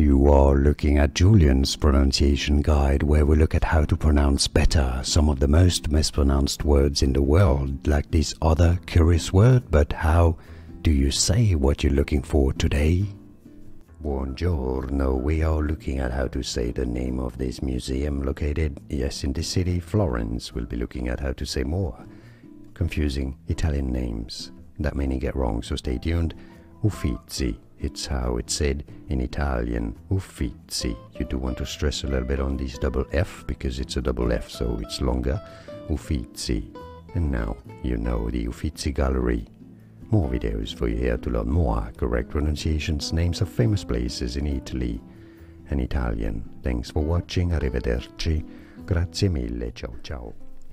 You are looking at Julian's pronunciation guide, where we look at how to pronounce better some of the most mispronounced words in the world, like this other curious word. But how do you say what you're looking for today? Buongiorno, we are looking at how to say the name of this museum located, yes, in this city, Florence. We'll be looking at how to say more confusing Italian names that many get wrong, so stay tuned. Uffizi. It's how it's said in Italian, Uffizi. You do want to stress a little bit on this double F because it's a double F, so it's longer. Uffizi. And now you know the Uffizi Gallery. More videos for you here to learn more correct pronunciations, names of famous places in Italy and Italian. Thanks for watching. Arrivederci. Grazie mille. Ciao ciao.